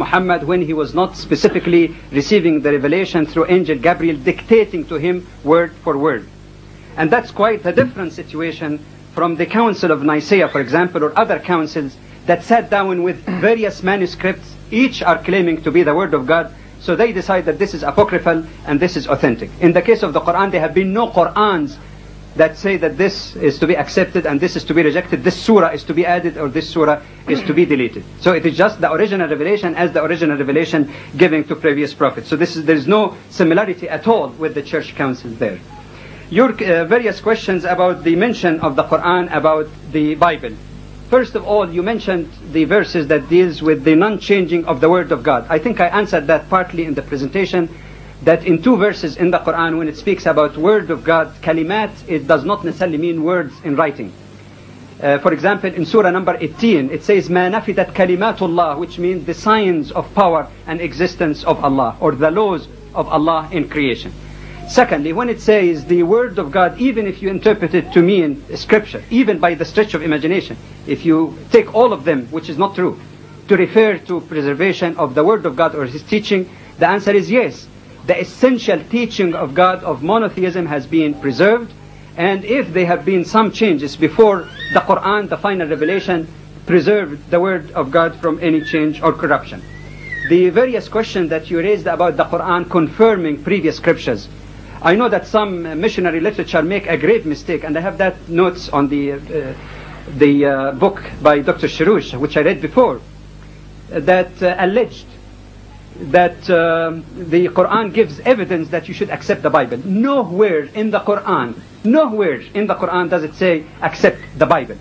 Muhammad, when he was not specifically receiving the revelation through angel Gabriel dictating to him word for word. And that's quite a different situation from the Council of Nicaea, for example, or other councils that sat down with various manuscripts, each are claiming to be the word of God, so they decide that this is apocryphal and this is authentic. In the case of the Quran, there have been no Qurans that say that this is to be accepted and this is to be rejected, this surah is to be added or this surah is to be deleted. So it is just the original revelation as the original revelation giving to previous prophets. So there is no similarity at all with the church councils there. Your various questions about the mention of the Quran, about the Bible. First of all, you mentioned the verses that deals with the non-changing of the word of God. I think I answered that partly in the presentation, that in two verses in the Quran, when it speaks about word of God, kalimat, it does not necessarily mean words in writing. For example, in surah number 18, it says, مَا نَفِدَتْ كَلِمَاتُ اللَّهِ, which means the signs of power and existence of Allah, or the laws of Allah in creation. Secondly, when it says the word of God, even if you interpret it to mean scripture, even by the stretch of imagination, if you take all of them, which is not true, to refer to preservation of the word of God or his teaching, the answer is yes. The essential teaching of God of monotheism has been preserved, and if there have been some changes before the Quran, the final revelation preserved the word of God from any change or corruption. The various questions that you raised about the Quran confirming previous scriptures, I know that some missionary literature make a grave mistake, and I have that notes on the book by Dr. Shiroush, which I read before, that alleged that the Quran gives evidence that you should accept the Bible. Nowhere in the Quran, nowhere in the Quran does it say accept the Bible.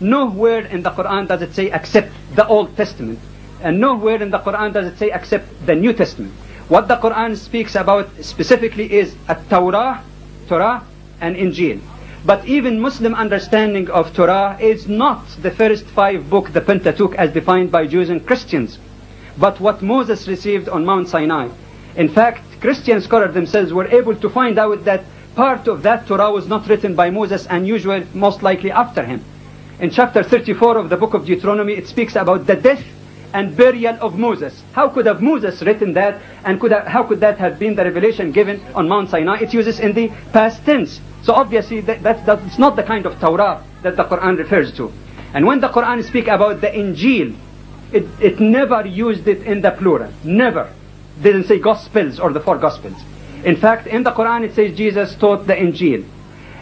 Nowhere in the Quran does it say accept the Old Testament. And nowhere in the Quran does it say accept the New Testament. What the Quran speaks about specifically is at-Tawrah, Torah, and Injil. But even Muslim understanding of Torah is not the first five books, the Pentateuch, as defined by Jews and Christians, but what Moses received on Mount Sinai. In fact, Christian scholars themselves were able to find out that part of that Torah was not written by Moses, and usually most likely after him. In chapter 34 of the book of Deuteronomy, it speaks about the death and burial of Moses. How could have Moses written that, and how could that have been the revelation given on Mount Sinai? It uses in the past tense. So obviously that's not the kind of Torah that the Quran refers to. And when the Quran speaks about the Injil, it never used it in the plural. Never. Didn't say Gospels or the four Gospels. In fact, in the Quran it says Jesus taught the Injil.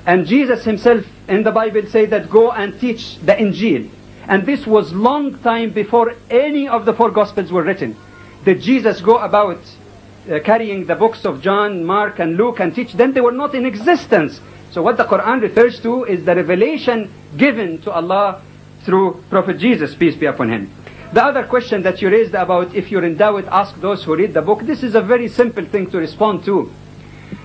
And Jesus himself in the Bible said that go and teach the Injil. And this was long time before any of the four Gospels were written. Did Jesus go about carrying the books of John, Mark, and Luke and teach them? They were not in existence. So what the Quran refers to is the revelation given to Allah through Prophet Jesus, peace be upon him. The other question that you raised about if you're in doubt, ask those who read the book. This is a very simple thing to respond to.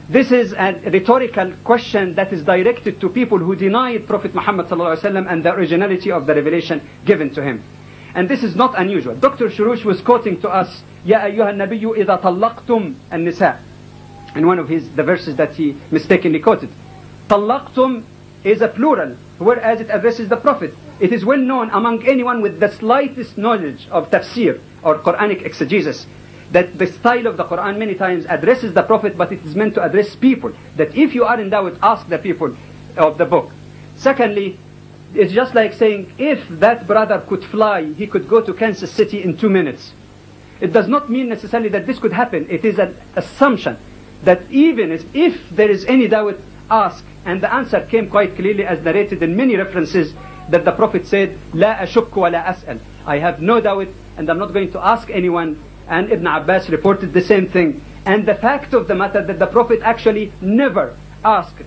This is a rhetorical question that is directed to people who denied Prophet Muhammad ﷺ and the originality of the revelation given to him. And this is not unusual. Dr. Shiroush was quoting to us, Ya ayyuha nabiyyu idha talaqtum an-nisa, in one of the verses that he mistakenly quoted. Talaqtum is a plural, whereas it addresses the Prophet. It is well known among anyone with the slightest knowledge of tafsir or Quranic exegesis that the style of the Quran many times addresses the Prophet, but it is meant to address people. That if you are in doubt, ask the people of the book. Secondly, it's just like saying if that brother could fly, he could go to Kansas City in 2 minutes. It does not mean necessarily that this could happen. It is an assumption that even if there is any doubt, ask. And the answer came quite clearly as narrated in many references that the Prophet said, La ashukku wa la as'al. I have no doubt and I'm not going to ask anyone. And Ibn Abbas reported the same thing. And the fact of the matter that the Prophet actually never asked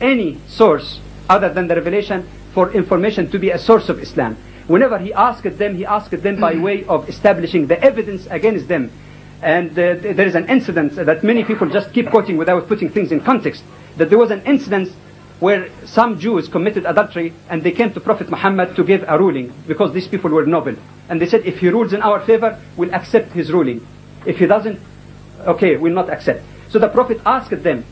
any source other than the revelation for information to be a source of Islam. Whenever he asked them by way of establishing the evidence against them. And there is an incident that many people just keep quoting without putting things in context. That there was an incident where some Jews committed adultery and they came to Prophet Muhammad to give a ruling because these people were noble. And they said, if he rules in our favor, we'll accept his ruling. If he doesn't, okay, we'll not accept. So the Prophet asked them,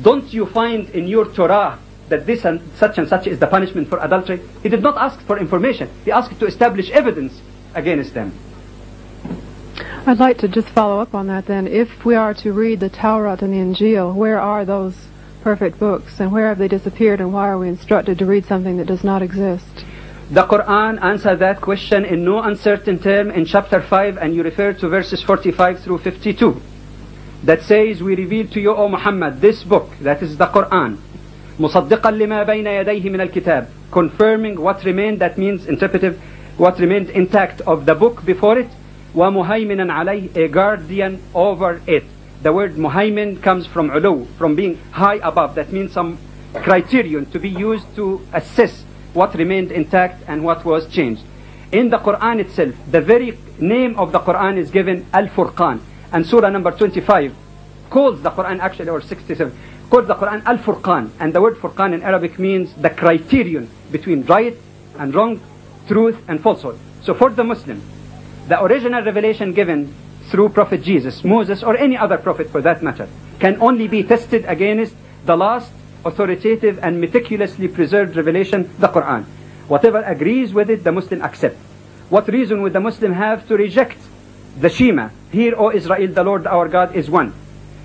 don't you find in your Torah that this and such is the punishment for adultery? He did not ask for information. He asked to establish evidence against them. I'd like to just follow up on that then. If we are to read the Taurat and the Injil, where are those perfect books, and where have they disappeared, and why are we instructed to read something that does not exist? The Quran answers that question in no uncertain term in chapter 5, and you refer to verses 45 through 52, that says, we reveal to you, O Muhammad, this book, that is the Quran, مصدقا لما بين يديه من الكتاب, confirming what remained, that means interpretive, what remained intact of the book before it, وَمُهَيْمِنًا عَلَيْهِ, a guardian over it. The word muhaymin comes from ulu, from being high above. That means some criterion to be used to assess what remained intact and what was changed. In the Quran itself, the very name of the Quran is given Al-Furqan. And Surah number 25 calls the Quran, actually, or 67, calls the Quran Al-Furqan. And the word Furqan in Arabic means the criterion between right and wrong, truth and falsehood. So for the Muslim, the original revelation given through Prophet Jesus, Moses, or any other prophet for that matter, can only be tested against the last authoritative and meticulously preserved revelation, the Quran. Whatever agrees with it, the Muslim accepts. What reason would the Muslim have to reject the Shema? Hear, O Israel, the Lord our God is one.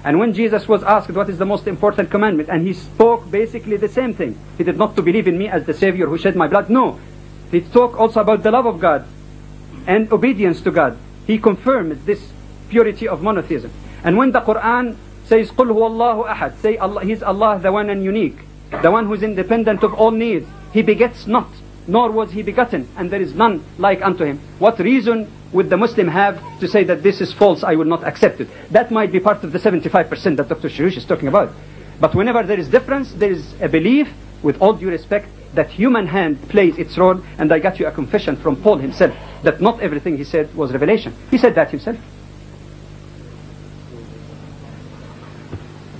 And when Jesus was asked what is the most important commandment, and he spoke basically the same thing. He did not to believe in me as the Savior who shed my blood. No. He talked also about the love of God and obedience to God. He confirms this purity of monotheism. And when the Quran says, قُلْ هُوَ اللَّهُ أَحَدٌ, say Allah, He is Allah, the one and unique, the one who is independent of all needs. He begets not, nor was He begotten, and there is none like unto Him. What reason would the Muslim have to say that this is false, I will not accept it? That might be part of the 75% that Dr. Shirush is talking about. But whenever there is difference, there is a belief, with all due respect, that human hand plays its role. And I got you a confession from Paul himself that not everything he said was revelation. He said that himself.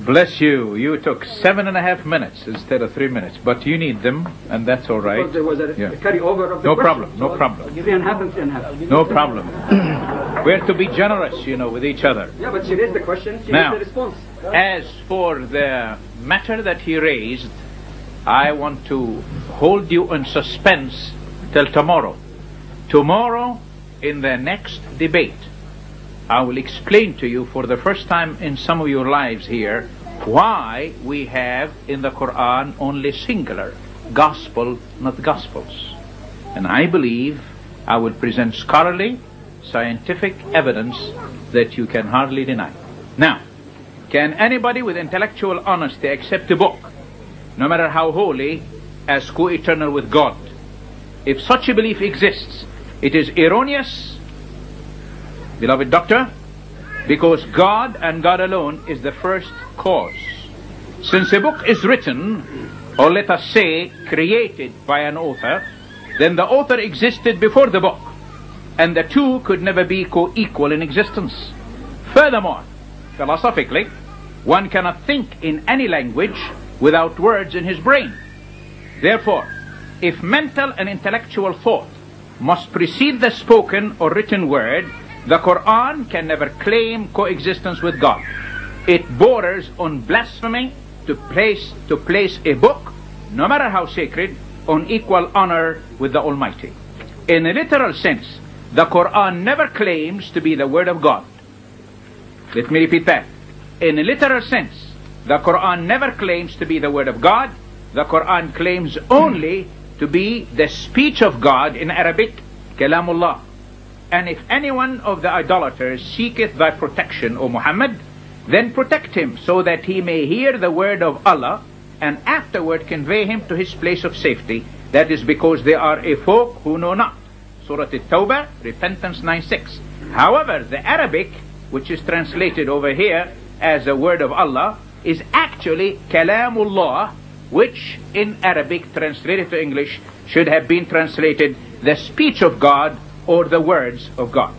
Bless you. You took 7.5 minutes instead of 3 minutes, but you need them, and that's all right. But there was a carryover of the No problem. No problem. We're to be generous, you know, with each other. Yeah, but she raised the question. She raised the response. As for the matter that he raised, I want to hold you in suspense till tomorrow. Tomorrow, in the next debate, I will explain to you for the first time in some of your lives here why we have in the Quran only singular, gospel, not gospels. And I believe I will present scholarly, scientific evidence that you can hardly deny. Now, can anybody with intellectual honesty accept a book, no matter how holy, as co-eternal with God? If such a belief exists, it is erroneous, beloved doctor, because God and God alone is the first cause. Since a book is written, or let us say created by an author, then the author existed before the book, and the two could never be co-equal in existence. Furthermore, philosophically, one cannot think in any language without words in his brain. Therefore, if mental and intellectual thought must precede the spoken or written word, the Quran can never claim coexistence with God. It borders on blasphemy to place a book, no matter how sacred, on equal honor with the Almighty. In a literal sense, the Quran never claims to be the word of God. Let me repeat that. In a literal sense, the Quran never claims to be the word of God. The Quran claims only to be the speech of God, in Arabic, Kalamullah. And if any one of the idolaters seeketh thy protection, O Muhammad, then protect him so that he may hear the word of Allah and afterward convey him to his place of safety. That is because they are a folk who know not. Surah At-Tawbah, Repentance 9:6. However, the Arabic, which is translated over here as the word of Allah, is actually Kalamullah, which in Arabic translated to English should have been translated the speech of God or the words of God.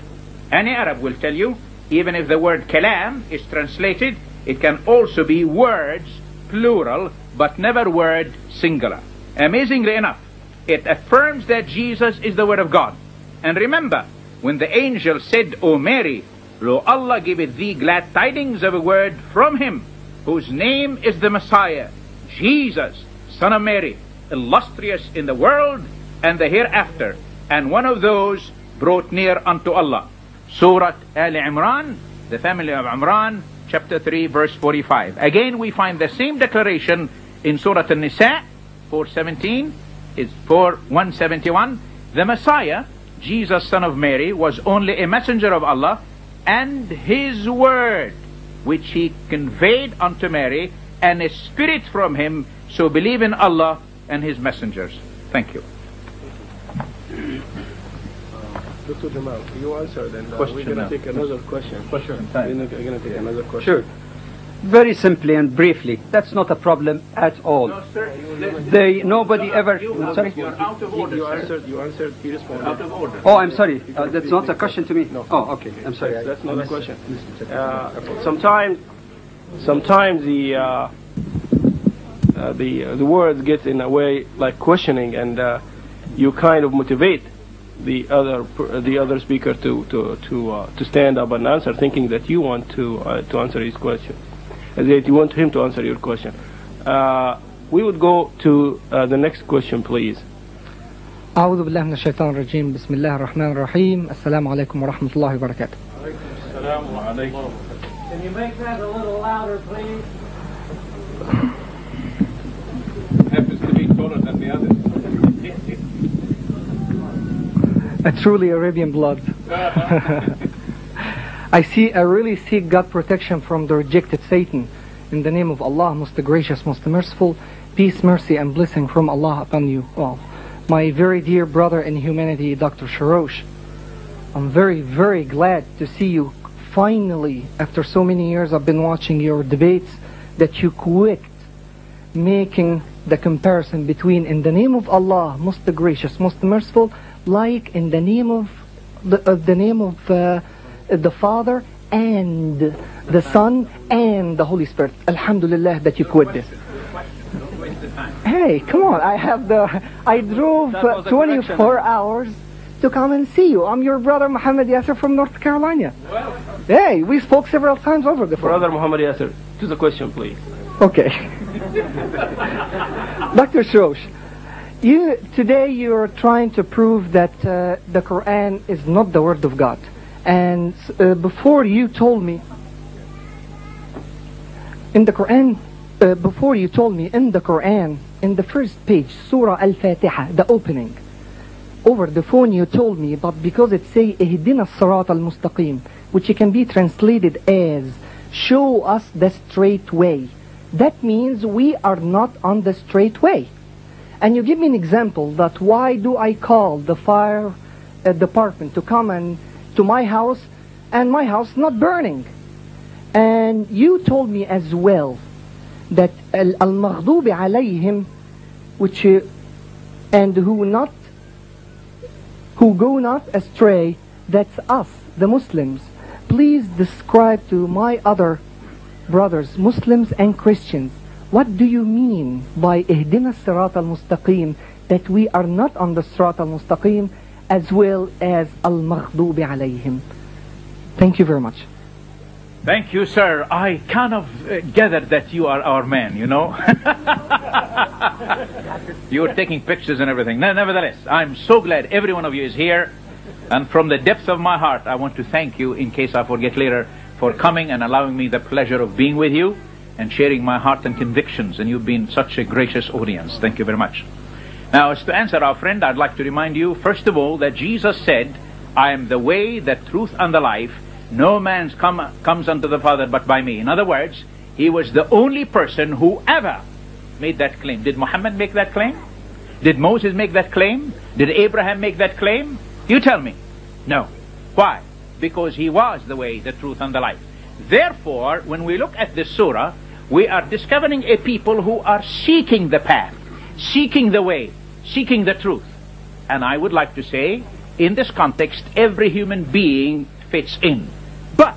Any Arab will tell you, even if the word Kalam is translated, it can also be words, plural, but never word, singular. Amazingly enough, it affirms that Jesus is the word of God. And remember, when the angel said, O Mary, lo, Allah giveth thee glad tidings of a word from him, whose name is the Messiah, Jesus, son of Mary, illustrious in the world and the hereafter, and one of those brought near unto Allah. Surah Al-Imran, the family of Imran, chapter 3, verse 45. Again, we find the same declaration in Surah Al-Nisa, 417, is 4171. The Messiah, Jesus, son of Mary, was only a messenger of Allah, and his word, which he conveyed unto Mary, and a spirit from him, so believe in Allah and his messengers. Thank you. Dr. Jamal, you answered, and we're going to take another question. Sure. Very simply and briefly. That's not a problem at all. No, sir. You answered. Oh, I'm sorry. That's not a question to me. No. Oh, okay. I'm sorry. That's not a question. Sometimes the words get in a way like questioning, and you kind of motivate the other speaker to stand up and answer, thinking that you want to answer his question, that you want him to answer your question. We would go to the next question, please. أعوذ بالله من الشيطان الرجيم بسم الله الرحمن الرحيم السلام عليكم ورحمة الله وبركاته. السلام عليكم. Can you make that a little louder, please? Happens to be taller than the others. A truly Arabian blood. I really seek God protection from the rejected Satan. In the name of Allah, most gracious, most merciful, peace, mercy, and blessing from Allah upon you all. My very dear brother in humanity, Dr. Sharosh, I'm very, very glad to see you finally. After so many years, I've been watching your debates that you quit making the comparison between in the name of Allah, most gracious, most merciful, like in the name of the Father and the Son and the Holy Spirit. Alhamdulillah that you quit this. Hey, come on! I drove 24 hours to come and see you. I'm your brother Muhammad Yasser from North Carolina. Well, hey, we spoke several times over the phone. Brother Muhammad Yasser, to the question, please. Okay, Dr. Sharosh. Today you're trying to prove that the Quran is not the word of God, and before you told me in the Quran, in the first page, Surah Al-Fatiha, the opening, over the phone you told me, but because it say Ihdina as-Sirat al-Mustaqim, which can be translated as show us the straight way, that means we are not on the straight way. And you give me an example that why do I call the fire department to come to my house and my house not burning? And you told me as well that al-maghdubi alayhim, which and who go not astray, that's us, the Muslims. Please describe to my other brothers, Muslims and Christians, what do you mean by Ihdina as-Sirat al-Mustaqim, that we are not on the Sirat al-Mustaqim, as well as al-Maghdubi alayhim? Thank you very much. Thank you, sir. I kind of gathered that you are our man, you know. You're taking pictures and everything. Nevertheless, I'm so glad every one of you is here. And from the depths of my heart, I want to thank you, in case I forget later, for coming and allowing me the pleasure of being with you and sharing my heart and convictions, and you've been such a gracious audience. Thank you very much. Now, as to answer our friend, I'd like to remind you, first of all, that Jesus said, I am the way, the truth, and the life. No man comes unto the Father but by me. In other words, he was the only person who ever made that claim. Did Muhammad make that claim? Did Moses make that claim? Did Abraham make that claim? You tell me. No. Why? Because he was the way, the truth, and the life. Therefore, when we look at this surah, we are discovering a people who are seeking the path, seeking the way, seeking the truth. And I would like to say, in this context, every human being fits in. But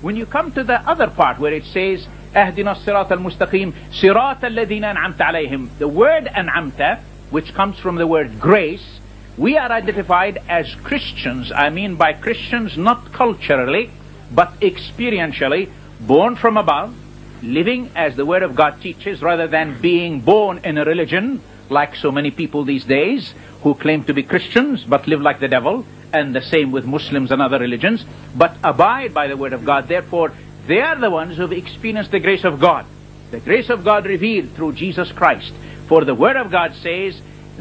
when you come to the other part where it says, Ahdina as-Sirat al-Mustaqim, Sirat alladhina an'amta alayhim, the word an'amta, which comes from the word grace, we are identified as Christians. I mean by Christians, not culturally, but experientially, born from above, living as the Word of God teaches, rather than being born in a religion, like so many people these days, who claim to be Christians, but live like the devil, and the same with Muslims and other religions, but abide by the word of God. Therefore, they are the ones who have experienced the grace of God, the grace of God revealed through Jesus Christ. For the word of God says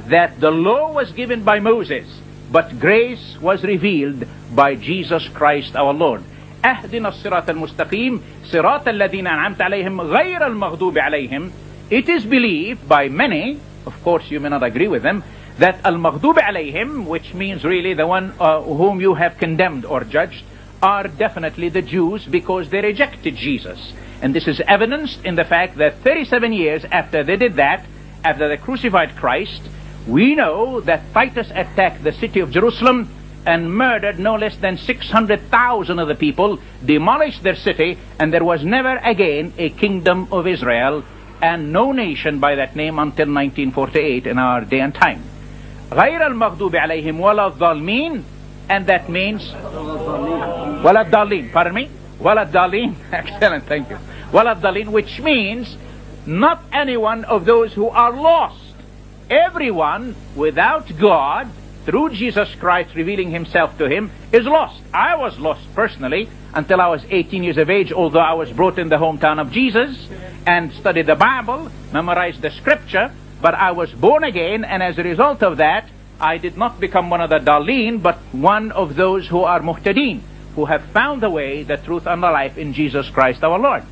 that the law was given by Moses, but grace was revealed by Jesus Christ our Lord. أهدنا الصراط المستقيم صراط الذين أنعمت عليهم غير المغضوب عليهم. It is believed by many, of course you may not agree with them, that al-maghdub alayhim, which means really the one whom you have condemned or judged, are definitely the Jews, because they rejected Jesus. And this is evidenced in the fact that 37 years after they did that, after they crucified Christ, we know that Titus attacked the city of Jerusalem and murdered no less than 600,000 of the people, demolished their city, and there was never again a kingdom of Israel and no nation by that name until 1948 in our day and time. غَيْرَ الْمَغْضُوبِ عَلَيْهِمْ وَلَا الضَّالِّينَ, and that means وَلَا الضَّالِّينَ, pardon me, وَلَا الضَّالِّينَ, excellent, thank you, وَلَا الضَّالِّينَ, which means not anyone of those who are lost. Everyone without God, through Jesus Christ revealing himself to him, is lost. I was lost personally until I was 18 years of age, although I was brought in the hometown of Jesus and studied the Bible, memorized the scripture, but I was born again, and as a result of that, I did not become one of the Dalin, but one of those who are Muhtadeen, who have found the way, the truth, and the life in Jesus Christ our Lord.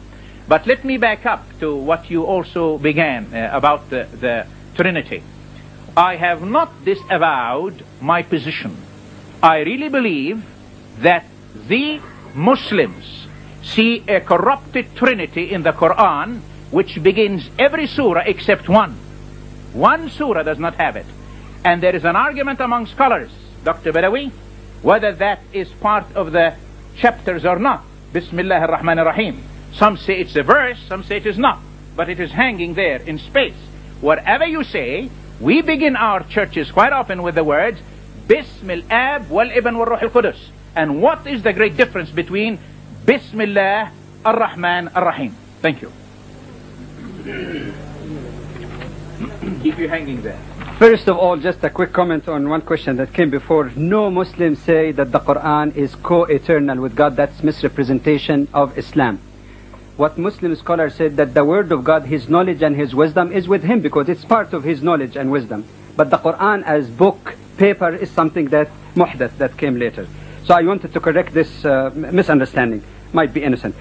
But let me back up to what you also began about the Trinity. I have not disavowed my position. I really believe that the Muslims see a corrupted Trinity in the Quran, which begins every surah except one. One surah does not have it. And there is an argument among scholars, Dr. Badawi, whether that is part of the chapters or not. Bismillah ar-Rahman ar-Rahim. Some say it's a verse, some say it is not. But it is hanging there in space. Whatever you say, we begin our churches quite often with the words, Bismillah wal-Ibn wal-Ruh al-Qudus. And what is the great difference between Bismillah ar-Rahman ar-Rahim? Thank you. Keep you hanging there. First of all, just a quick comment on one question that came before. No Muslims say that the Quran is co-eternal with God. That's misrepresentation of Islam. What Muslim scholars said, that the word of God, his knowledge and his wisdom is with him, because it's part of his knowledge and wisdom. But the Quran as book, paper, is something that muhdath, that came later. So I wanted to correct this misunderstanding. Might be innocent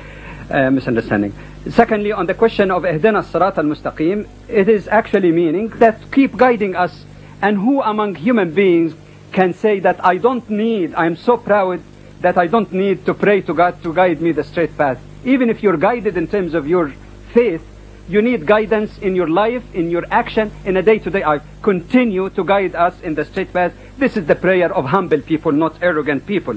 misunderstanding. Secondly, on the question of Ihdina as-Sirat al-Mustaqim, it is actually meaning that keep guiding us. And who among human beings can say that I don't need, I'm so proud that I don't need to pray to God to guide me the straight path. Even if you're guided in terms of your faith, you need guidance in your life, in your action, in a day-to-day life. Continue to guide us in the straight path. This is the prayer of humble people, not arrogant people.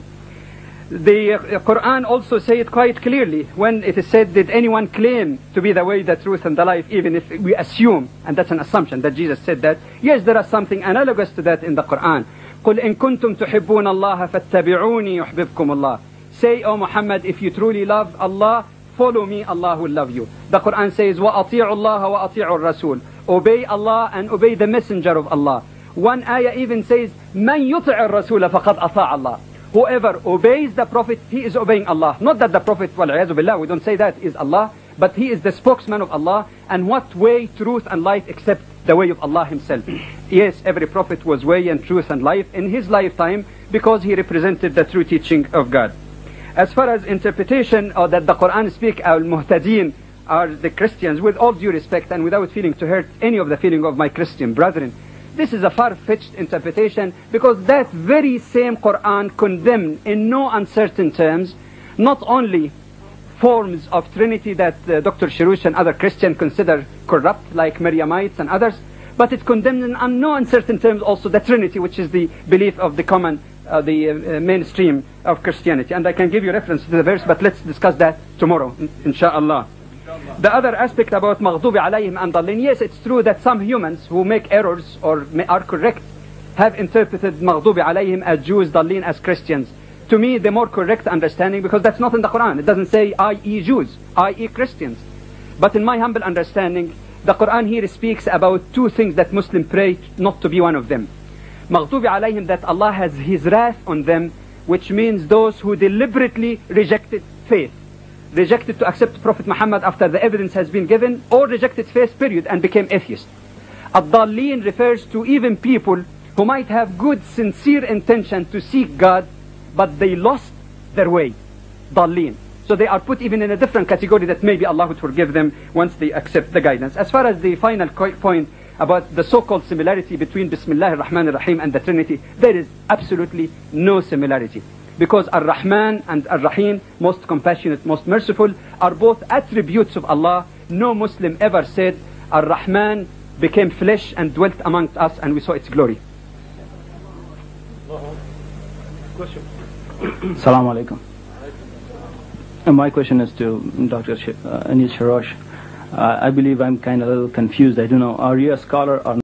The Quran also says it quite clearly when it is said, did anyone claim to be the way, the truth, and the life, even if we assume, and that's an assumption, that Jesus said that. Yes, there is something analogous to that in the Quran. قُلْ إِن كُنْتُمْ تُحِبُّونَ اللَّهَ فَاتَّبِعُونِي يُحْبِبْكُمُ اللَّهِ. Say, O Muhammad, if you truly love Allah, follow me, Allah will love you. The Quran says, وَأَطِيعُوا اللَّهَ وَأَطِيعُوا الرَّسُولَ. Obey Allah and obey the messenger of Allah. One ayah even says, مَنْ يُطِعِ الرَّسُولَ فَقَدْ أَطَاعَ اللَّهَ. Whoever obeys the Prophet, he is obeying Allah. Not that the Prophet, wal-'iyadhu billah, we don't say that, is Allah, but he is the spokesman of Allah. And what way, truth, and life except the way of Allah himself? Yes, every Prophet was way and truth and life in his lifetime, because he represented the true teaching of God. As far as interpretation, or that the Quran speak, al-muhtadeen are the Christians, with all due respect and without feeling to hurt any of the feeling of my Christian brethren. This is a far-fetched interpretation, because that very same Quran condemned in no uncertain terms not only forms of Trinity that Dr. Shirush and other Christians consider corrupt, like Mariamites and others, but it condemned in no uncertain terms also the Trinity, which is the belief of the common, mainstream of Christianity. And I can give you reference to the verse, but let's discuss that tomorrow, inshallah. The other aspect about Maghdubi alayhim and Dallin, yes, it's true that some humans who make errors or are correct have interpreted Maghdubi alayhim as Jews, Dallin as Christians. To me, the more correct understanding, because that's not in the Quran. It doesn't say, i.e. Jews, i.e. Christians. But in my humble understanding, the Quran here speaks about two things that Muslims pray not to be one of them. Maghdubi alayhim, that Allah has His wrath on them, which means those who deliberately rejected faith, rejected to accept Prophet Muhammad after the evidence has been given, or rejected faith period and became atheists. Ad-Dallin refers to even people who might have good sincere intention to seek God, but they lost their way. Dallin. So they are put even in a different category, that maybe Allah would forgive them once they accept the guidance. As far as the final point about the so-called similarity between Bismillah ar-Rahman ar-Rahim and the Trinity, there is absolutely no similarity, because ar-Rahman and ar-Rahim, most compassionate, most merciful, are both attributes of Allah. No Muslim ever said ar-Rahman became flesh and dwelt amongst us and we saw its glory. Assalamu alaikum. My question is to Dr. Anil Sharosh. I believe I'm kind of a little confused. I don't know, are you a scholar or not?